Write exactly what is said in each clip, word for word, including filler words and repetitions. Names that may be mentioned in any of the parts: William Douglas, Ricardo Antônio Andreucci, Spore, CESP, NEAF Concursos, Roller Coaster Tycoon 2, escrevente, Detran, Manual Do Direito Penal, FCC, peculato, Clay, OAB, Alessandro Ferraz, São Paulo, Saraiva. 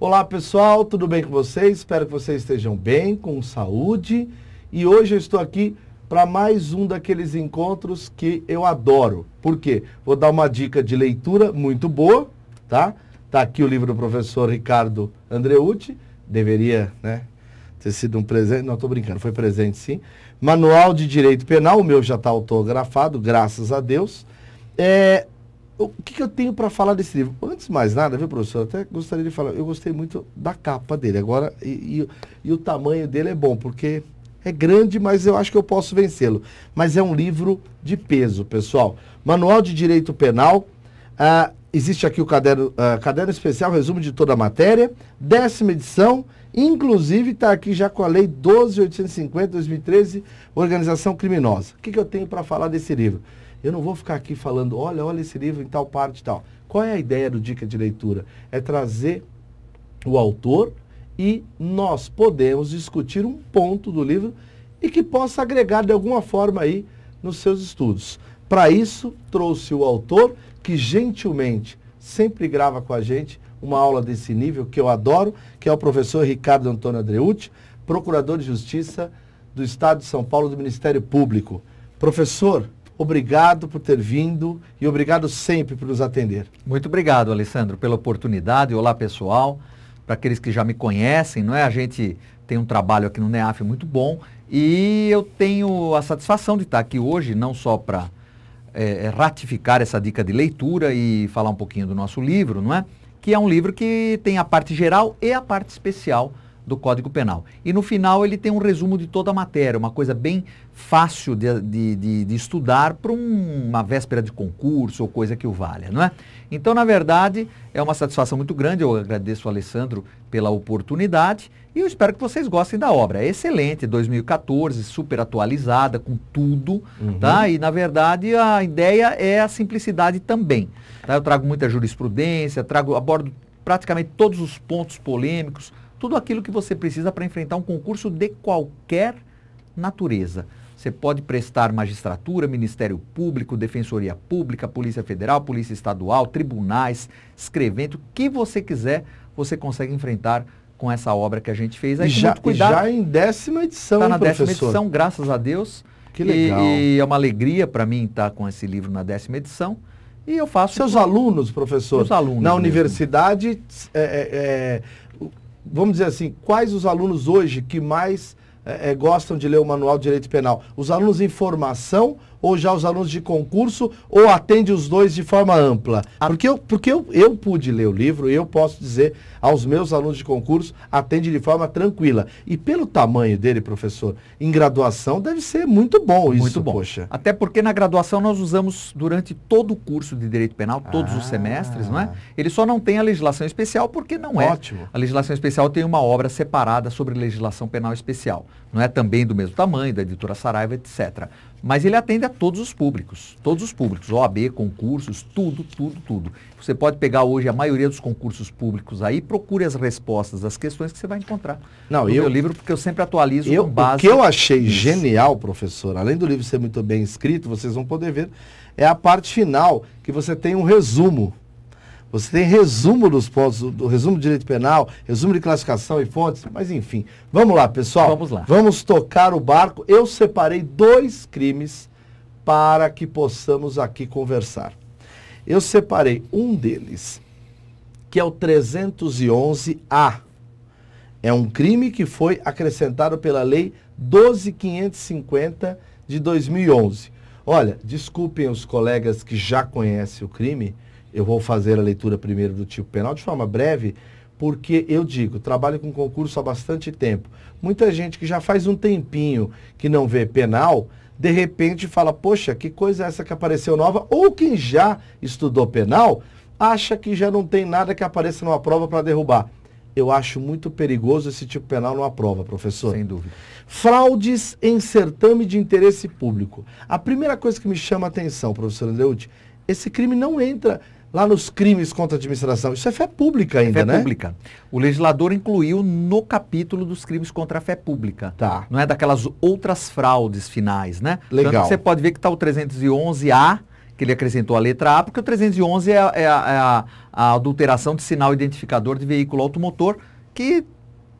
Olá pessoal, tudo bem com vocês? Espero que vocês estejam bem, com saúde. E hoje eu estou aqui para mais um daqueles encontros que eu adoro. Por quê? Vou dar uma dica de leitura muito boa, tá? Tá aqui o livro do professor Ricardo Andreucci. Deveria, né, ter sido um presente. Não, estou brincando, foi presente sim. Manual de Direito Penal, o meu já está autografado, graças a Deus. É... O que, que eu tenho para falar desse livro? Antes de mais nada, viu, professor? Até gostaria de falar, eu gostei muito da capa dele. Agora, e, e, e o tamanho dele é bom, porque é grande, mas eu acho que eu posso vencê-lo. Mas é um livro de peso, pessoal. Manual de Direito Penal. Ah, existe aqui o caderno, ah, caderno especial, resumo de toda a matéria. Décima edição, inclusive está aqui já com a Lei doze mil oitocentos e cinquenta, dois mil e treze, Organização Criminosa. O que, que eu tenho para falar desse livro? Eu não vou ficar aqui falando, olha, olha esse livro em tal parte e tal. Qual é a ideia do Dica de Leitura? É trazer o autor e nós podemos discutir um ponto do livro e que possa agregar de alguma forma aí nos seus estudos. Para isso, trouxe o autor que gentilmente sempre grava com a gente uma aula desse nível que eu adoro, que é o professor Ricardo Antônio Andreucci, procurador de Justiça do Estado de São Paulo do Ministério Público. Professor, obrigado por ter vindo e obrigado sempre por nos atender. Muito obrigado, Alessandro, pela oportunidade. Olá, pessoal. Para aqueles que já me conhecem, não é? A gente tem um trabalho aqui no NEAF muito bom e eu tenho a satisfação de estar aqui hoje, não só para é, ratificar essa dica de leitura e falar um pouquinho do nosso livro, não é? Que é um livro que tem a parte geral e a parte especial do Código Penal. E no final ele tem um resumo de toda a matéria, uma coisa bem fácil de, de, de, de estudar para um, uma véspera de concurso ou coisa que o valha, não é? Então, na verdade, é uma satisfação muito grande. Eu agradeço ao Alessandro pela oportunidade e eu espero que vocês gostem da obra. É excelente, dois mil e quatorze, super atualizada, com tudo, uhum. Tá? E, na verdade, a ideia é a simplicidade também. Tá? Eu trago muita jurisprudência, trago, abordo praticamente todos os pontos polêmicos, tudo aquilo que você precisa para enfrentar um concurso de qualquer natureza. Você pode prestar magistratura, Ministério Público, Defensoria Pública, Polícia Federal, Polícia Estadual, tribunais, escrevente, o que você quiser, você consegue enfrentar com essa obra que a gente fez. Aí, e já, e já em décima edição, está na professor? décima edição, graças a Deus. Que legal. E, e é uma alegria para mim estar com esse livro na décima edição. E eu faço... Seus com... alunos, professor, Seus alunos na mesmo. universidade... É, é... Vamos dizer assim, quais os alunos hoje que mais é, gostam de ler o Manual de Direito Penal? Os alunos em formação ou já os alunos de concurso, ou atende os dois de forma ampla? Porque eu, porque eu, eu pude ler o livro e eu posso dizer aos meus alunos de concurso, atende de forma tranquila. E pelo tamanho dele, professor, em graduação deve ser muito bom isso, muito bom. Poxa. Até porque na graduação nós usamos durante todo o curso de Direito Penal, todos ah. os semestres, não é? Ele só não tem a legislação especial porque não é. Ótimo. A legislação especial tem uma obra separada sobre legislação penal especial. Não é também do mesmo tamanho, da editora Saraiva, etcétera. Mas ele atende a todos os públicos, todos os públicos, O A B, concursos, tudo, tudo, tudo. Você pode pegar hoje a maioria dos concursos públicos aí, procure as respostas das questões que você vai encontrar Não, no eu, meu livro, porque eu sempre atualizo eu, com base... O que eu achei nisso. Genial, professor, além do livro ser muito bem escrito, vocês vão poder ver, é a parte final, que você tem um resumo. Você tem resumo dos pontos, do resumo de direito penal, resumo de classificação e fontes, mas enfim. Vamos lá, pessoal. Vamos lá. Vamos tocar o barco. Eu separei dois crimes para que possamos aqui conversar. Eu separei um deles, que é o trezentos e onze A. É um crime que foi acrescentado pela Lei doze mil quinhentos e cinquenta de dois mil e onze. Olha, desculpem os colegas que já conhecem o crime, eu vou fazer a leitura primeiro do tipo penal de forma breve, porque eu digo, trabalho com concurso há bastante tempo. Muita gente que já faz um tempinho que não vê penal, de repente fala, poxa, que coisa é essa que apareceu nova? Ou quem já estudou penal, acha que já não tem nada que apareça numa prova para derrubar. Eu acho muito perigoso esse tipo penal numa prova, professor. Sem dúvida. Fraudes em certame de interesse público. A primeira coisa que me chama a atenção, professor Andreucci, esse crime não entra... lá nos crimes contra a administração, isso é fé pública ainda, é fé né? Fé pública. O legislador incluiu no capítulo dos crimes contra a fé pública. Tá. Não é daquelas outras fraudes finais, né? Legal. Tanto que você pode ver que está o trezentos e onze A, que ele acrescentou a letra A, porque o trezentos e onze é, a, é, a, é a adulteração de sinal identificador de veículo automotor, que,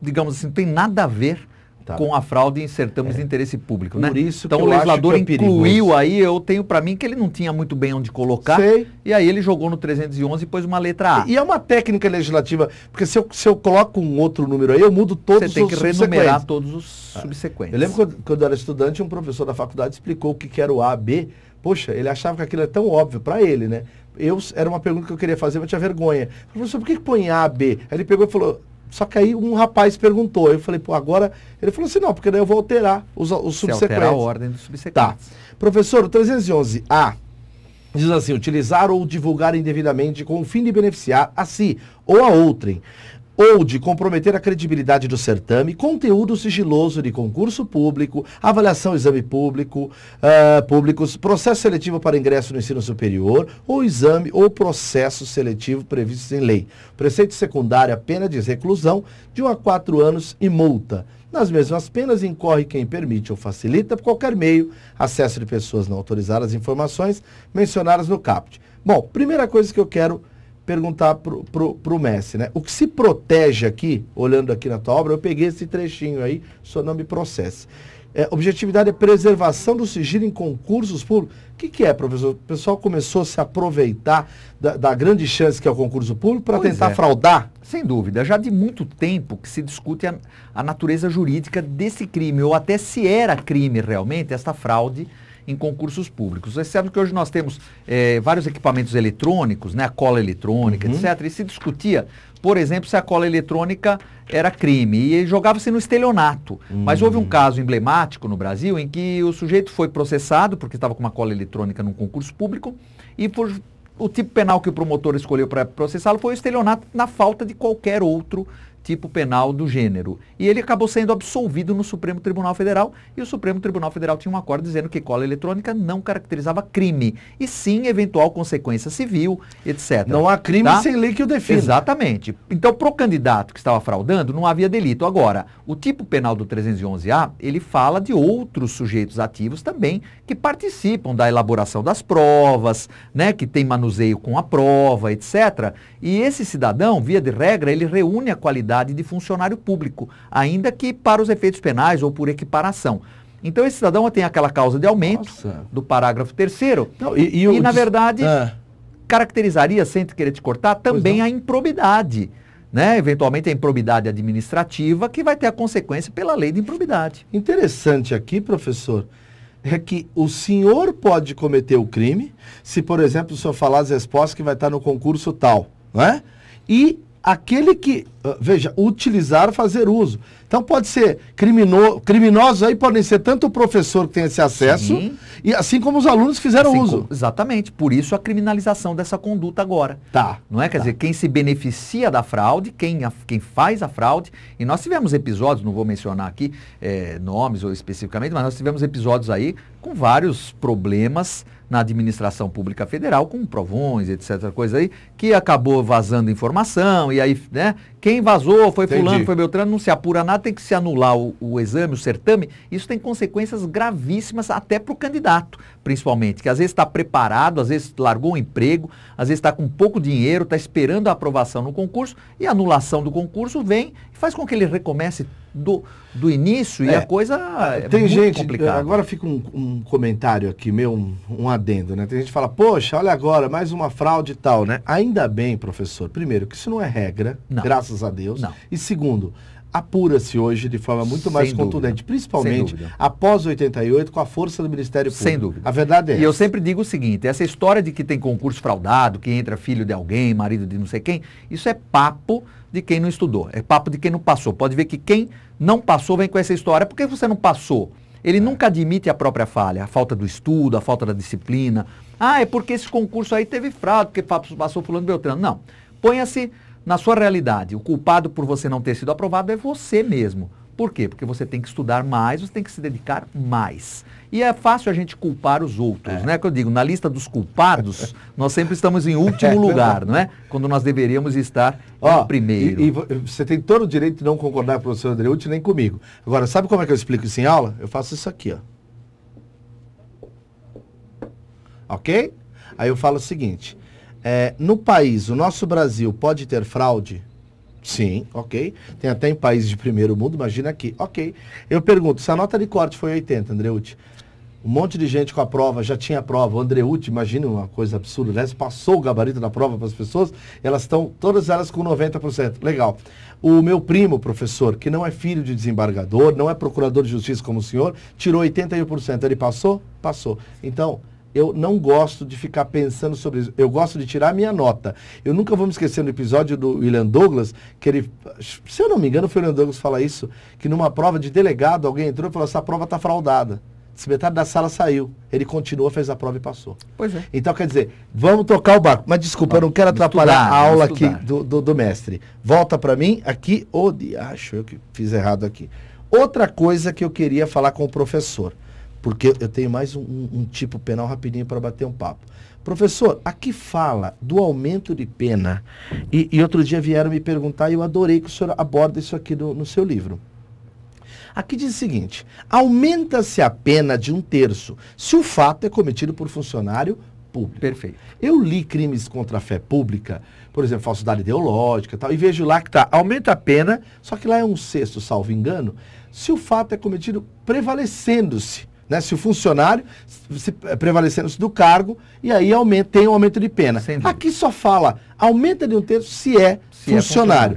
digamos assim, não tem nada a ver tá. com a fraude em certames é. de interesse público. Por né? isso então que o legislador é incluiu aí, eu tenho para mim que ele não tinha muito bem onde colocar, Sei. e aí ele jogou no trezentos e onze e pôs uma letra A. E é uma técnica legislativa, porque se eu, se eu coloco um outro número aí, eu mudo todos os subsequentes. Você tem que renumerar todos os ah. subsequentes. Eu lembro quando, quando eu era estudante, um professor da faculdade explicou o que, que era o A, B. Poxa, ele achava que aquilo era tão óbvio para ele, né? Eu, era uma pergunta que eu queria fazer, mas eu tinha vergonha. Falei, professor, por que põe A, B? Aí ele pegou e falou... Só que aí um rapaz perguntou, eu falei, pô, agora... Ele falou assim, não, porque daí eu vou alterar os, os subsequentes. Alterar a ordem dos subsequentes. Tá. Professor, o trezentos e onze A diz assim, utilizar ou divulgar indevidamente com o fim de beneficiar a si ou a outrem, ou de comprometer a credibilidade do certame, conteúdo sigiloso de concurso público, avaliação, exame público, uh, públicos, processo seletivo para ingresso no ensino superior, ou exame ou processo seletivo previstos em lei. Preceito secundário, a pena de reclusão de um a quatro anos e multa. Nas mesmas penas incorre quem permite ou facilita por qualquer meio acesso de pessoas não autorizadas às informações mencionadas no caput. Bom, primeira coisa que eu quero perguntar pro, pro, pro Messi, né? O que se protege aqui, olhando aqui na tua obra, eu peguei esse trechinho aí, só não me processe. É, objetividade é preservação do sigilo em concursos públicos. O que, que é, professor? O pessoal começou a se aproveitar da, da grande chance que é o concurso público para tentar é. fraudar? Sem dúvida. Já de muito tempo que se discute a, a natureza jurídica desse crime, ou até se era crime realmente, esta fraude em concursos públicos. É certo que hoje nós temos é, vários equipamentos eletrônicos, né, a cola eletrônica, uhum. etcétera. E se discutia, por exemplo, se a cola eletrônica era crime. E jogava-se no estelionato. Uhum. Mas houve um caso emblemático no Brasil em que o sujeito foi processado porque estava com uma cola eletrônica num concurso público e por, o tipo penal que o promotor escolheu para processá-lo foi o estelionato na falta de qualquer outro tipo penal do gênero. E ele acabou sendo absolvido no Supremo Tribunal Federal, e o Supremo Tribunal Federal tinha um acordo dizendo que cola eletrônica não caracterizava crime, e sim eventual consequência civil, etcétera. Não há crime tá? sem lei que o defina. Exatamente. Então, para o candidato que estava fraudando, não havia delito. Agora, o tipo penal do trezentos e onze A, ele fala de outros sujeitos ativos também, que participam da elaboração das provas, né, que tem manuseio com a prova, etcétera. E esse cidadão, via de regra, ele reúne a qualidade de funcionário público, ainda que para os efeitos penais ou por equiparação. Então esse cidadão tem aquela causa de aumento Nossa. do parágrafo terceiro Não, e, e, e na verdade ah. caracterizaria, sem querer te cortar, também a improbidade, né? Eventualmente a improbidade administrativa, que vai ter a consequência pela lei de improbidade. Interessante aqui, professor, é que o senhor pode cometer o crime se, por exemplo, o senhor falar as respostas que vai estar no concurso tal, não é? E aquele que, veja, utilizar, fazer uso. Então pode ser criminoso, criminosos aí podem ser tanto o professor que tem esse acesso, Sim. e assim como os alunos que fizeram assim, uso. Exatamente, por isso a criminalização dessa conduta agora. Tá. Não é? Quer tá. dizer, quem se beneficia da fraude, quem, a, quem faz a fraude, e nós tivemos episódios, não vou mencionar aqui é, nomes ou especificamente, mas nós tivemos episódios aí com vários problemas na administração pública federal, com provões, etcétera, coisa aí, que acabou vazando informação, e aí, né, quem vazou foi Entendi. fulano, foi beltrano, não se apura nada, tem que se anular o, o exame, o certame, isso tem consequências gravíssimas até para o candidato, principalmente, que às vezes está preparado, às vezes largou o emprego, às vezes está com pouco dinheiro, está esperando a aprovação no concurso, e a anulação do concurso vem e faz com que ele recomece do, do início, é, e a coisa é tem muito gente, complicada. Agora fica um, um comentário aqui, meu, um, um adendo, né? Tem gente que fala, poxa, olha agora, mais uma fraude e tal, né? Ainda bem, professor, primeiro, que isso não é regra, não. graças a Deus. Não. E segundo, apura-se hoje de forma muito mais Sem contundente, dúvida. principalmente após oitenta e oito, com a força do Ministério Público. Sem dúvida. A verdade é E essa. eu sempre digo o seguinte, essa história de que tem concurso fraudado, que entra filho de alguém, marido de não sei quem, isso é papo de quem não estudou, é papo de quem não passou. Pode ver que quem não passou vem com essa história. Por que você não passou? Ele é. nunca admite a própria falha, a falta do estudo, a falta da disciplina. Ah, é porque esse concurso aí teve fraude, porque passou fulano beltrano. Não, ponha-se na sua realidade. O culpado por você não ter sido aprovado é você mesmo. Por quê? Porque você tem que estudar mais, você tem que se dedicar mais. E é fácil a gente culpar os outros, é. né? Que eu digo, na lista dos culpados, nós sempre estamos em último é, lugar, não é? Quando nós deveríamos estar Ó, em primeiro. E, e você tem todo o direito de não concordar com o professor Andreucci, nem comigo. Agora, sabe como é que eu explico isso em aula? Eu faço isso aqui, ó. Ok? Aí eu falo o seguinte, é, no país, o nosso Brasil pode ter fraude? Sim, ok. Tem até em países de primeiro mundo, imagina aqui, ok. Eu pergunto, se a nota de corte foi oitenta, Andreucci, um monte de gente com a prova, já tinha a prova, o Andreucci, imagina uma coisa absurda, né? Passou o gabarito da prova para as pessoas, elas estão, todas elas com noventa por cento, legal. O meu primo, professor, que não é filho de desembargador, não é procurador de justiça como o senhor, tirou oitenta e um por cento, ele passou? Passou. Então, eu não gosto de ficar pensando sobre isso, eu gosto de tirar a minha nota. Eu nunca vou me esquecer do episódio do William Douglas, que ele, se eu não me engano, foi o William Douglas falar isso, que numa prova de delegado, alguém entrou e falou, essa prova está fraudada. Se metade da sala saiu, ele continuou, fez a prova e passou. Pois é. Então, quer dizer, vamos tocar o barco. Mas desculpa, eu não quero atrapalhar estudar, a aula aqui do, do, do mestre. Volta para mim aqui, oh, acho eu que fiz errado aqui. Outra coisa que eu queria falar com o professor, porque eu tenho mais um, um, um tipo penal rapidinho para bater um papo. Professor, aqui fala do aumento de pena, e, e outro dia vieram me perguntar, e eu adorei que o senhor aborda isso aqui do, no seu livro. Aqui diz o seguinte, aumenta-se a pena de um terço se o fato é cometido por funcionário público. Perfeito. Eu li crimes contra a fé pública, por exemplo, falsidade ideológica e tal, e vejo lá que tá, aumenta a pena, só que lá é um sexto, salvo engano, se o fato é cometido prevalecendo-se, né? Se o funcionário, se, prevalecendo-se do cargo, e aí aumenta, tem um aumento de pena. Aqui só fala, aumenta de um terço se é se funcionário. É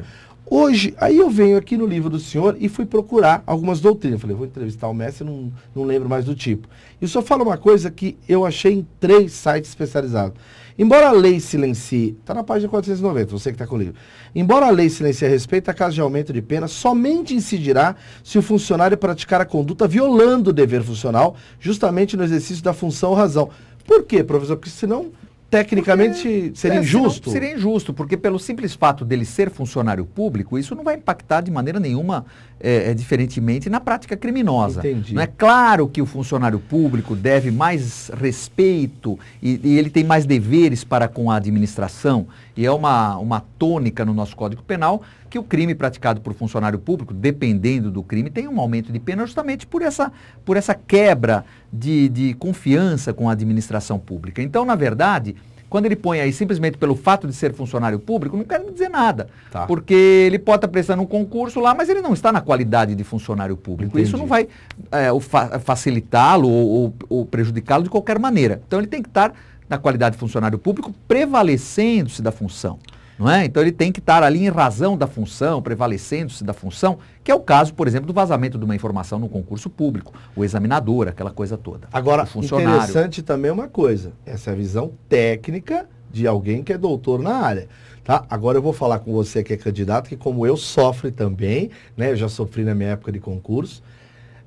funcionário. Hoje, aí eu venho aqui no livro do senhor e fui procurar algumas doutrinas. Falei, vou entrevistar o mestre, não, não lembro mais do tipo. E o senhor fala uma coisa que eu achei em três sites especializados. Embora a lei silencie, está na página quatrocentos e noventa, você que está com o livro. Embora a lei silencie a respeito a caso de aumento de pena, somente incidirá se o funcionário praticar a conduta violando o dever funcional, justamente no exercício da função ou razão. Por quê, professor? Porque senão... Tecnicamente porque, seria é, injusto? Seria injusto, porque pelo simples fato dele ser funcionário público, isso não vai impactar de maneira nenhuma, é, é, diferentemente, na prática criminosa. Entendi. Não é claro que o funcionário público deve mais respeito e, e ele tem mais deveres para com a administração. E é uma, uma tônica no nosso Código Penal que o crime praticado por funcionário público, dependendo do crime, tem um aumento de pena justamente por essa, por essa quebra de, de confiança com a administração pública. Então, na verdade... Quando ele põe aí simplesmente pelo fato de ser funcionário público, não quer dizer nada. Tá. Porque ele pode estar prestando um concurso lá, mas ele não está na qualidade de funcionário público. Entendi. Isso não vai é, fa facilitá-lo ou, ou, ou prejudicá-lo de qualquer maneira. Então ele tem que estar na qualidade de funcionário público prevalecendo-se da função. Não é? Então ele tem que estar ali em razão da função, prevalecendo-se da função, que é o caso, por exemplo, do vazamento de uma informação no concurso público, o examinador, aquela coisa toda. Agora, interessante também uma coisa, essa é a visão técnica de alguém que é doutor na área. Tá? Agora eu vou falar com você que é candidato, que como eu sofre também, né? Eu já sofri na minha época de concurso,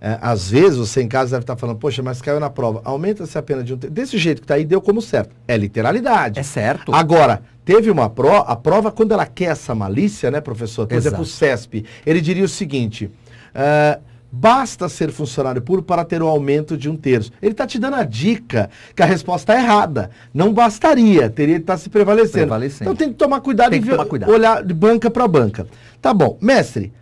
é, às vezes você em casa deve estar falando, poxa, mas caiu na prova, aumenta-se a pena de um... Desse jeito que está aí, deu como certo. É literalidade. É certo. Agora, teve uma prova, a prova quando ela quer essa malícia, né, professor? Por exemplo, o C E S P, ele diria o seguinte, uh, basta ser funcionário público para ter um aumento de um terço. Ele está te dando a dica que a resposta está errada. Não bastaria, teria que estar se prevalecendo. prevalecendo. Então tem que tomar cuidado e olhar de banca para banca. Tá bom, mestre.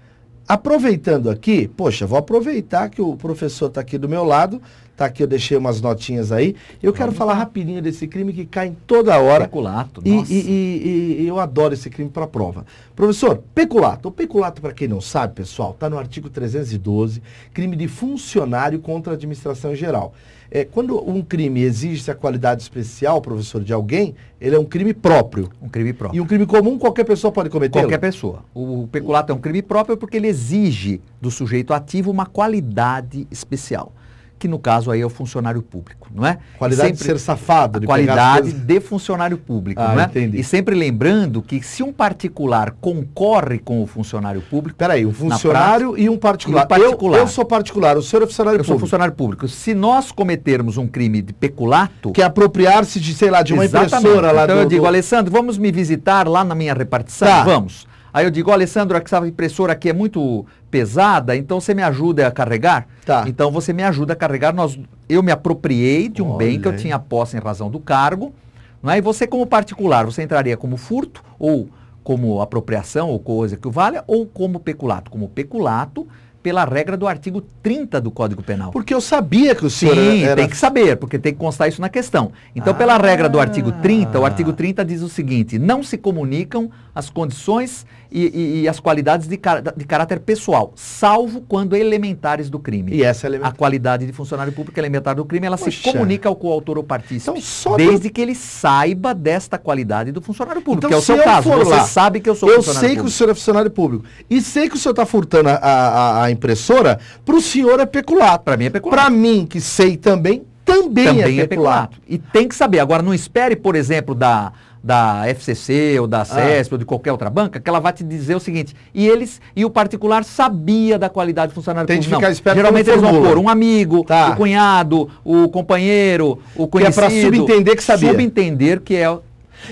Aproveitando aqui, poxa, vou aproveitar que o professor está aqui do meu lado, tá aqui, eu deixei umas notinhas aí. Eu quero falar rapidinho desse crime que cai em toda hora. Peculato, e, nossa. E, e, e eu adoro esse crime para prova. Professor, peculato. O peculato, para quem não sabe, pessoal, está no artigo trezentos e doze, crime de funcionário contra a administração em geral. É, quando um crime exige a qualidade especial, professor, de alguém, ele é um crime próprio. Um crime próprio. E um crime comum, qualquer pessoa pode cometer? Qualquer pessoa. O peculato é um crime próprio porque ele exige do sujeito ativo uma qualidade especial, que no caso aí é o funcionário público, não é? Qualidade sempre, de ser safado. De qualidade de funcionário público, ah, não é? Entendi. E sempre lembrando que se um particular concorre com o funcionário público... Peraí, um funcionário prática, e um particular. E um particular. Eu, eu sou particular, o senhor é funcionário eu público. Eu sou funcionário público. Se nós cometermos um crime de peculato... Que é apropriar-se de, sei lá, de uma impressora lá... Então do, eu digo, do... Alessandro, vamos me visitar lá na minha repartição? Tá. Vamos. Aí eu digo, oh, Alessandro, essa impressora aqui é muito pesada, então você me ajuda a carregar? Tá. Então você me ajuda a carregar. Nós, eu me apropriei de um Olha. bem que eu tinha posse em razão do cargo, não é? E você como particular, você entraria como furto ou como apropriação ou coisa que valha ou como peculato? Como peculato, pela regra do artigo trinta do Código Penal. Porque eu sabia que o senhor Sim, era... tem que saber, porque tem que constar isso na questão. Então, ah. pela regra do artigo trinta, o artigo trinta diz o seguinte: não se comunicam as condições e, e, e as qualidades de, car de caráter pessoal, salvo quando elementares do crime. E essa é elementar. A qualidade de funcionário público elementar do crime, ela Poxa. se comunica ao coautor ou partícipe, então, só desde do... que ele saiba desta qualidade do funcionário público, então, que é o seu caso. Você lá, sabe que eu sou eu funcionário público. Eu sei que o senhor é funcionário público. E sei que o senhor está furtando a, a, a impressora, para o senhor é peculato. Para mim é peculato. Para mim, que sei também, também, também é, peculato. é peculato. E tem que saber. Agora, não espere, por exemplo, da... da F C C ou da CESP ah. ou de qualquer outra banca, que ela vai te dizer o seguinte: e eles, e o particular sabia da qualidade do funcionário público. Tem que ficar esperto. Geralmente eles vão pôr um amigo, tá. o cunhado, o companheiro, o conhecido. Que é para subentender que sabia. Subentender que é...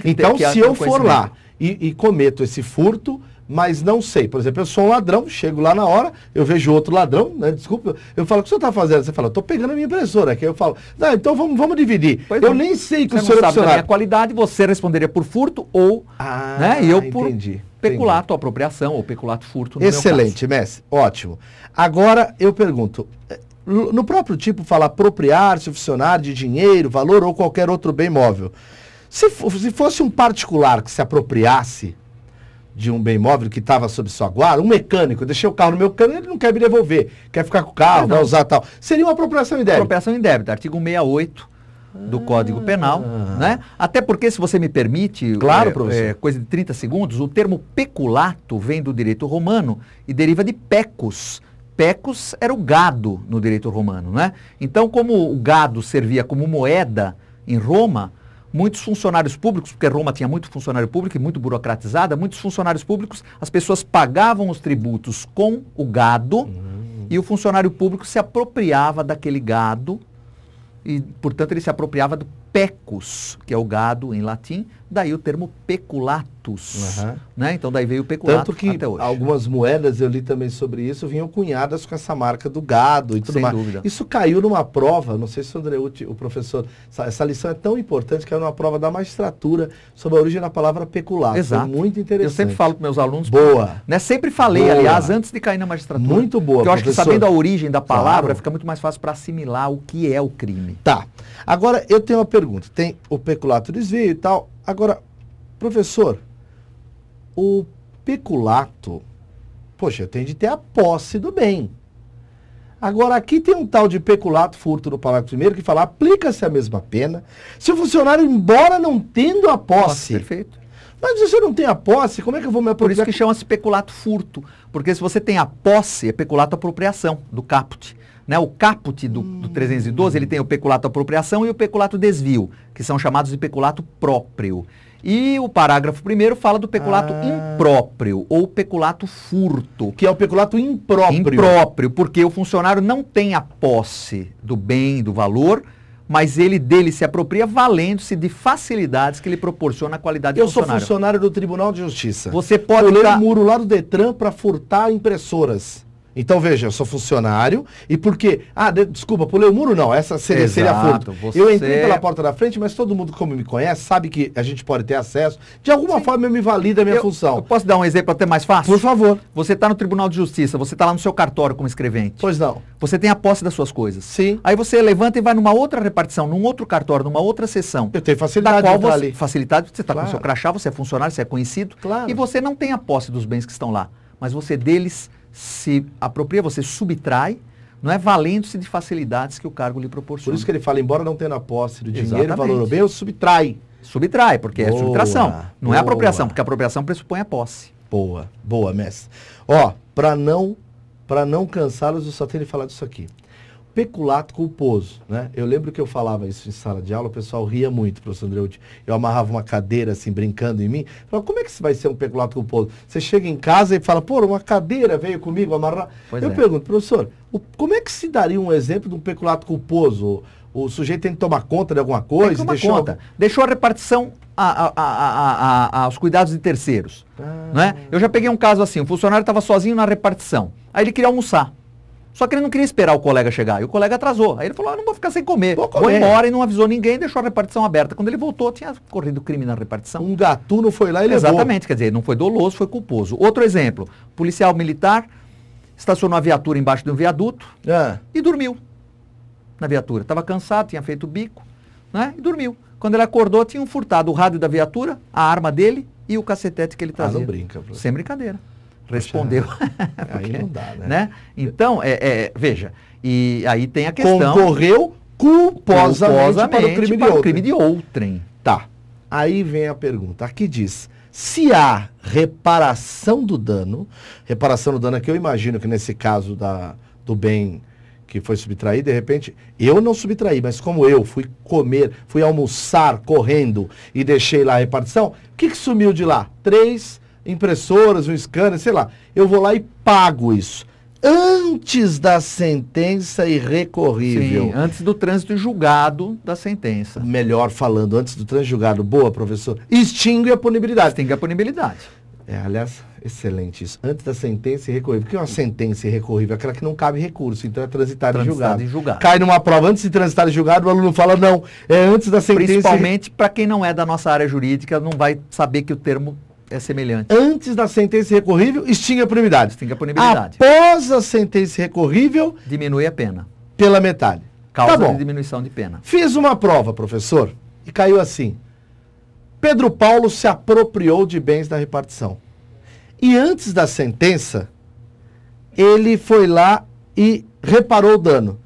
Então, que é, se eu for lá e, e cometo esse furto, mas não sei, por exemplo, eu sou um ladrão, chego lá na hora, eu vejo outro ladrão, né? Desculpa, eu falo, o que o senhor está fazendo? Você fala, estou pegando a minha impressora aqui. Eu falo, não, então vamos, vamos dividir. Pois eu nem sei que o senhor sabe da minha qualidade, você responderia por furto ou ah, né, eu por entendi, peculato, entendi. apropriação ou peculato furto. No Excelente, meu caso. mestre, ótimo. Agora eu pergunto, no próprio tipo fala apropriar-se o funcionário de dinheiro, valor ou qualquer outro bem móvel. Se, se fosse um particular que se apropriasse de um bem móvel que estava sob sua guarda, um mecânico, eu deixei o carro no meu cano, ele não quer me devolver, quer ficar com o carro, vai usar tal. Seria uma apropriação indébita. Apropriação indébita, artigo seiscentos e oito do ah, Código Penal, ah. né? Até porque, se você me permite, claro, é, é, coisa de trinta segundos, o termo peculato vem do direito romano e deriva de pecus. Pecus era o gado no direito romano, né? Então, como o gado servia como moeda em Roma, muitos funcionários públicos, porque Roma tinha muito funcionário público e muito burocratizada, muitos funcionários públicos, as pessoas pagavam os tributos com o gado uhum. e o funcionário público se apropriava daquele gado e, portanto, ele se apropriava do pecus, que é o gado em latim, daí o termo peculatus, uhum. né? Então, daí veio o peculato até hoje. Tanto que algumas moedas, eu li também sobre isso, vinham cunhadas com essa marca do gado e tudo Sem mais. Dúvida. Isso caiu numa prova, não sei se o Andreucci, o professor, essa lição é tão importante, caiu numa prova da magistratura sobre a origem da palavra peculato. Exato. Foi muito interessante. Eu sempre falo para meus alunos... Boa! Né? Sempre falei, boa. aliás, antes de cair na magistratura. Muito boa, porque eu acho que sabendo a origem da palavra, claro. fica muito mais fácil para assimilar o que é o crime. Tá. Agora, eu tenho uma pergunta. Tem o peculato desvio e tal... Agora, professor, o peculato, poxa, tem de ter a posse do bem. Agora, aqui tem um tal de peculato furto no parágrafo primeiro que fala, aplica-se a mesma pena se o funcionário, embora não tendo a posse. Nossa, perfeito. Mas se você não tem a posse, como é que eu vou me apropriar? Por isso que chama-se peculato furto, porque se você tem a posse, é peculato apropriação do caput. Né, o caput do, do trezentos e doze, ele tem o peculato apropriação e o peculato desvio, que são chamados de peculato próprio. E o parágrafo primeiro fala do peculato ah. impróprio, ou peculato furto. Que é o peculato impróprio. Impróprio, porque o funcionário não tem a posse do bem, do valor, mas ele dele se apropria valendo-se de facilidades que ele proporciona à qualidade do funcionário. Eu sou funcionário do Tribunal de Justiça. Você pode pulei tá... o muro lá do Detran para furtar impressoras. Então, veja, eu sou funcionário e porque... Ah, de, desculpa, pulei o muro? Não, essa seria, Exato, seria furto. Você... Eu entrei pela porta da frente, mas todo mundo, como me conhece, sabe que a gente pode ter acesso. De alguma Sim. forma, eu me valido a minha eu, função. Eu posso dar um exemplo até mais fácil? Por favor. Você está no Tribunal de Justiça, você está lá no seu cartório como escrevente. Pois não. Você tem a posse das suas coisas. Sim. Aí você levanta e vai numa outra repartição, num outro cartório, numa outra sessão. Eu tenho facilidade da qual de você, ali. Facilidade, você está claro. com o seu crachá, você é funcionário, você é conhecido. Claro. E você não tem a posse dos bens que estão lá, mas você deles... se apropria, você subtrai, não é, valendo-se de facilidades que o cargo lhe proporciona. Por isso que ele fala, embora não tendo a posse do dinheiro, Exatamente. valor ou bem, eu subtrai. Subtrai, porque boa, é subtração, não boa. é apropriação, porque a apropriação pressupõe a posse. Boa, boa, mestre. Ó, para não, para não cansá-los, eu só tenho de falar disso aqui. Peculato culposo, né? Eu lembro que eu falava isso em sala de aula, o pessoal ria muito, professor Andreucci. Eu amarrava uma cadeira assim, brincando em mim. Falava, como é que isso vai ser um peculato culposo? Você chega em casa e fala, pô, uma cadeira veio comigo amarrar. Pois eu é. pergunto, professor, o, como é que se daria um exemplo de um peculato culposo? O, o sujeito tem que tomar conta de alguma coisa? Tem que tomar deixou conta. Algum... Deixou a repartição a, a, a, a, a, aos cuidados de terceiros. Ah. Né? Eu já peguei um caso assim, o funcionário estava sozinho na repartição. Aí ele queria almoçar. Só que ele não queria esperar o colega chegar, e o colega atrasou. Aí ele falou, ah, não vou ficar sem comer. Vou comer. Foi embora e não avisou ninguém, deixou a repartição aberta. Quando ele voltou, tinha corrido crime na repartição. Um gatuno foi lá e levou. Exatamente, quer dizer, não foi doloso, foi culposo. Outro exemplo, policial militar estacionou a viatura embaixo de um viaduto é. e dormiu na viatura. Estava cansado, tinha feito bico, né? E dormiu. Quando ele acordou, tinham furtado o rádio da viatura, a arma dele e o cacetete que ele trazia. Ah, não brinca, professor. Sem brincadeira. Respondeu. Porque, aí não dá, né? né? Então, é, é, veja, e aí tem a questão... Concorreu culposamente, culposamente para o crime, para de, outrem. crime de outrem. Tá. Aí vem a pergunta. Aqui diz, se há reparação do dano, reparação do dano aqui eu imagino que nesse caso da, do bem que foi subtraído, de repente, eu não subtraí, mas como eu fui comer, fui almoçar correndo e deixei lá a repartição, o que, que sumiu de lá? Três... impressoras, um scanner, sei lá, eu vou lá e pago isso antes da sentença irrecorrível. Sim, antes do trânsito julgado da sentença. Melhor falando, antes do trânsito julgado. Boa, professor. Extingue a punibilidade. Extingue a punibilidade. É, aliás, excelente isso. Antes da sentença irrecorrível. O que é uma sentença irrecorrível? Aquela que não cabe recurso, então é transitada em julgado. julgado. Cai numa prova antes de transitar em julgado, o aluno fala não, é antes da sentença... Principalmente para quem não é da nossa área jurídica, não vai saber que o termo... é semelhante. Antes da sentença recorrível, extingue a punibilidade. Extingue a punibilidade. Após a sentença recorrível... diminui a pena. Pela metade. Causa tá de diminuição de pena. Fiz uma prova, professor, e caiu assim. Pedro Paulo se apropriou de bens da repartição. E antes da sentença, ele foi lá e reparou o dano.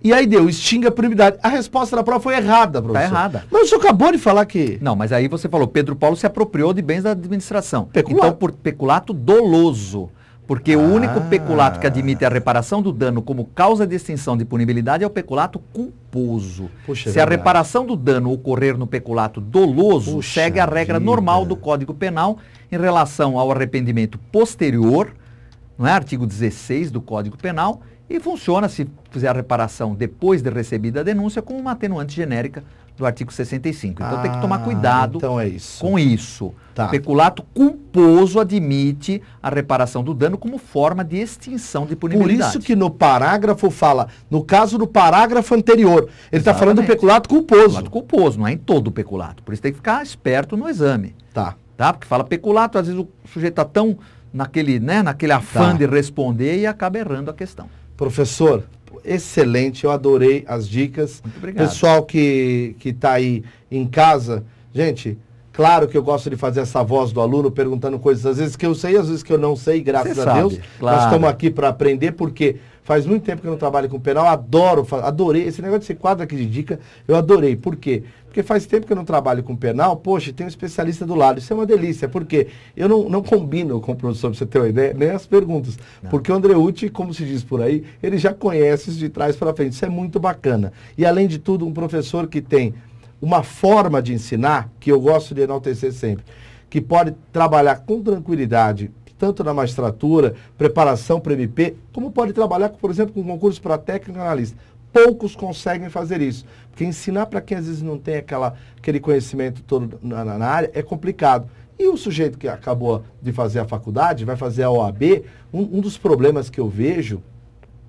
E aí deu, extingue a punibilidade. A resposta da prova foi errada, professor. Está errada. Mas o senhor acabou de falar que... Não, mas aí você falou, Pedro Paulo se apropriou de bens da administração. Peculato. Então, por peculato doloso. Porque ah. o único peculato que admite a reparação do dano como causa de extinção de punibilidade é o peculato culposo. Puxa, se é a reparação do dano ocorrer no peculato doloso, Puxa segue a regra vida. normal do Código Penal em relação ao arrependimento posterior, não é? Artigo dezesseis do Código Penal... E funciona, se fizer a reparação depois de recebida a denúncia, como uma atenuante genérica do artigo sessenta e cinco. Então ah, tem que tomar cuidado então é isso. com isso. Tá. O peculato culposo admite a reparação do dano como forma de extinção de punibilidade. Por isso que no parágrafo fala, no caso do parágrafo anterior, ele está falando do peculato culposo. Peculato culposo, não é em todo o peculato. Por isso tem que ficar esperto no exame. Tá. Tá? Porque fala peculato, às vezes o sujeito está tão naquele, né, naquele afã tá. de responder e acaba errando a questão. Professor, excelente, eu adorei as dicas. Muito obrigado. Pessoal que que está aí em casa, gente, claro que eu gosto de fazer essa voz do aluno perguntando coisas às vezes que eu sei, às vezes que eu não sei, graças Você a sabe, Deus. Claro. Nós estamos aqui para aprender, porque faz muito tempo que eu não trabalho com penal, adoro, adorei, esse negócio desse quadro aqui de dica, eu adorei. Por quê? Porque faz tempo que eu não trabalho com penal, poxa, tem um especialista do lado. Isso é uma delícia, porque eu não, não combino com o professor, para você ter uma ideia, nem as perguntas. Não. Porque o Andreucci, como se diz por aí, ele já conhece isso de trás para frente. Isso é muito bacana. E, além de tudo, um professor que tem uma forma de ensinar, que eu gosto de enaltecer sempre, que pode trabalhar com tranquilidade, tanto na magistratura, preparação para M P, como pode trabalhar, por exemplo, com concurso para técnico e analista. Poucos conseguem fazer isso, porque ensinar para quem às vezes não tem aquela, aquele conhecimento todo na, na área é complicado. E o sujeito que acabou de fazer a faculdade, vai fazer a O A B, um, um dos problemas que eu vejo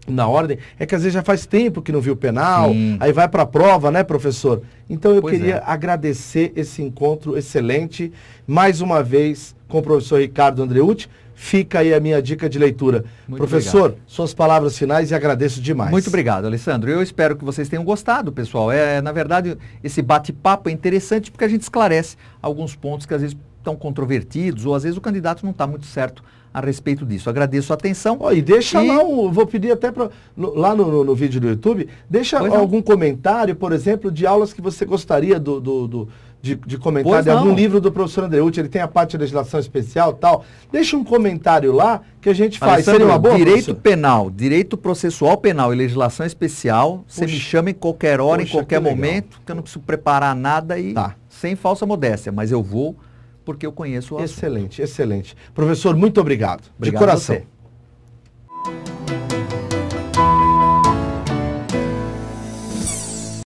na ordem é que às vezes já faz tempo que não viu penal, Sim. aí vai para a prova, né, professor? Então eu pois queria é. agradecer esse encontro excelente, mais uma vez com o professor Ricardo Andreucci. Fica aí a minha dica de leitura. Muito Professor, obrigado. Suas palavras finais e agradeço demais. Muito obrigado, Alessandro. Eu espero que vocês tenham gostado, pessoal. É, na verdade, esse bate-papo é interessante porque a gente esclarece alguns pontos que às vezes estão controvertidos ou às vezes o candidato não está muito certo a respeito disso. Agradeço a atenção. Oh, e deixa e... lá, um, vou pedir até pra, no, lá no, no, no vídeo do YouTube, deixa pois algum não. comentário, por exemplo, de aulas que você gostaria do... do, do De, de comentário de algum livro do professor Andreucci, ele tem a parte de legislação especial e tal. Deixa um comentário lá que a gente faz. Seria uma boa, Direito professor? Penal, direito processual penal e legislação especial. Você me chama em qualquer hora, Puxa, em qualquer que momento, legal. que eu não preciso preparar nada e tá. sem falsa modéstia, mas eu vou porque eu conheço o assunto. Excelente, excelente. Professor, muito obrigado. obrigado de coração.